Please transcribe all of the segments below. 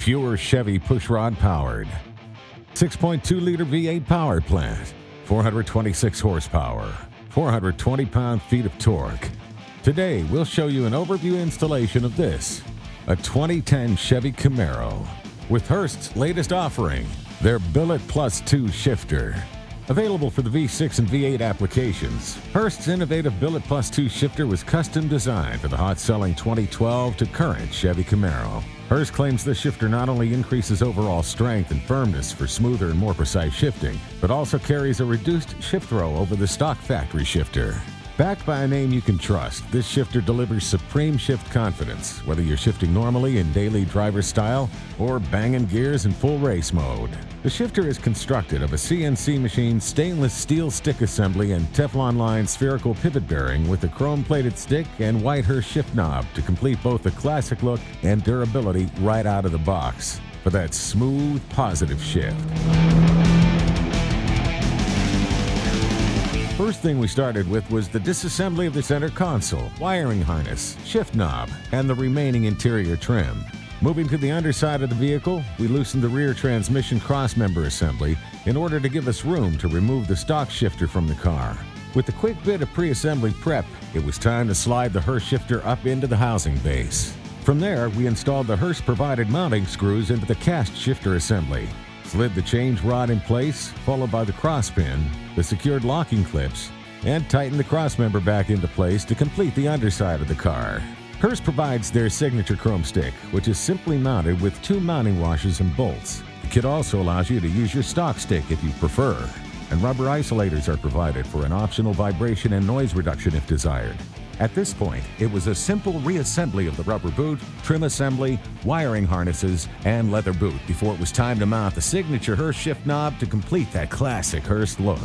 Pure Chevy pushrod powered. 6.2-liter V8 power plant. 426 horsepower. 420 pound-feet of torque. Today, we'll show you an overview installation of this, a 2010 Chevy Camaro, with Hurst's latest offering, their Billet Plus 2 shifter. Available for the V6 and V8 applications, Hurst's innovative Billet Plus 2 shifter was custom designed for the hot-selling 2012 to current Chevy Camaro. Hurst claims this shifter not only increases overall strength and firmness for smoother and more precise shifting, but also carries a reduced shift throw over the stock factory shifter. Backed by a name you can trust, this shifter delivers supreme shift confidence, whether you're shifting normally in daily driver style or banging gears in full race mode. The shifter is constructed of a CNC machine stainless steel stick assembly and Teflon lined spherical pivot bearing with a chrome-plated stick and white Hurst shift knob to complete both the classic look and durability right out of the box for that smooth, positive shift. First thing we started with was the disassembly of the center console, wiring harness, shift knob, and the remaining interior trim. Moving to the underside of the vehicle, we loosened the rear transmission crossmember assembly in order to give us room to remove the stock shifter from the car. With a quick bit of pre-assembly prep, it was time to slide the Hurst shifter up into the housing base. From there, we installed the Hurst-provided mounting screws into the cast shifter assembly, slid the change rod in place, followed by the cross pin, the secured locking clips, and tightened the crossmember back into place to complete the underside of the car. Hurst provides their signature chrome stick, which is simply mounted with two mounting washers and bolts. The kit also allows you to use your stock stick if you prefer, and rubber isolators are provided for an optional vibration and noise reduction if desired. At this point, it was a simple reassembly of the rubber boot, trim assembly, wiring harnesses, and leather boot before it was time to mount the signature Hurst shift knob to complete that classic Hurst look.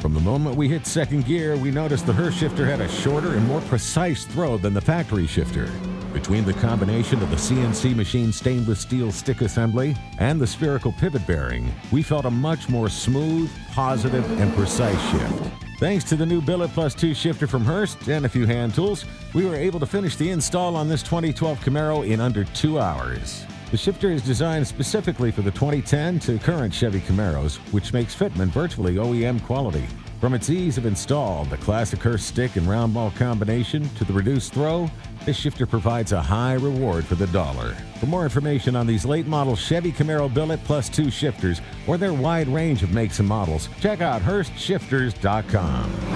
From the moment we hit second gear, we noticed the Hurst shifter had a shorter and more precise throw than the factory shifter. Between the combination of the CNC machine stainless steel stick assembly and the spherical pivot bearing, we felt a much more smooth, positive, and precise shift. Thanks to the new Billet Plus 2 shifter from Hurst and a few hand tools, we were able to finish the install on this 2012 Camaro in under 2 hours. The shifter is designed specifically for the 2010 to current Chevy Camaros, which makes fitment virtually OEM quality. From its ease of install, the classic Hurst stick and round ball combination, to the reduced throw, this shifter provides a high reward for the dollar. For more information on these late model Chevy Camaro Billet Plus 2 shifters or their wide range of makes and models, check out HurstShifters.com.